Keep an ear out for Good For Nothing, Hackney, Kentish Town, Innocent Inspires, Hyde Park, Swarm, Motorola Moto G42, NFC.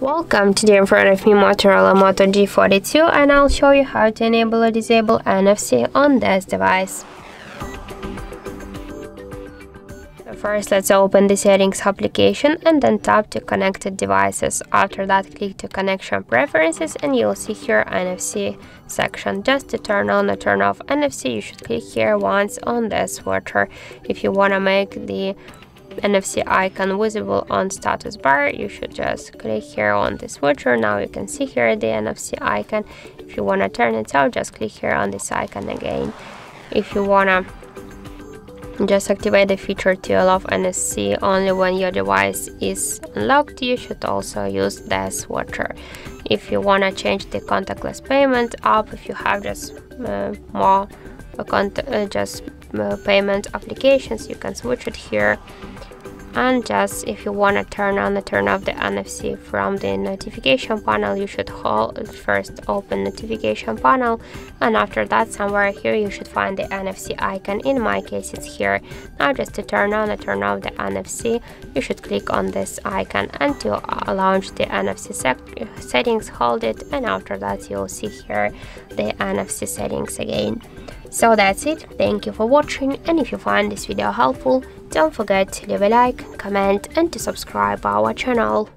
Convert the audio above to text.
Welcome, today in front of me Motorola Moto G42 and I'll show you how to enable or disable NFC on this device. First, let's open the settings application and then tap to connected devices. After that, click to connection preferences and you'll see here NFC section. Just to turn on or turn off NFC, you should click here once on this switcher. If you want to make the NFC icon visible on status bar, you should just click here on the switcher. Now you can see here the NFC icon. If you want to turn it off, just click here on this icon again. If you want to just activate the feature to allow NFC only when your device is unlocked, you should also use the switcher. If you want to change the contactless payment app, if you have just payment applications, you can switch it here. And just if you want to turn on or turn off the NFC from the notification panel, you should first open notification panel, and after that somewhere here you should find the NFC icon. In my case it's here. Now just to turn on or turn off the NFC, you should click on this icon, and to launch the NFC settings, hold it, and after that you'll see here the NFC settings again. So that's it. Thank you for watching, and if you find this video helpful, don't forget to leave a like, comment and to subscribe our channel.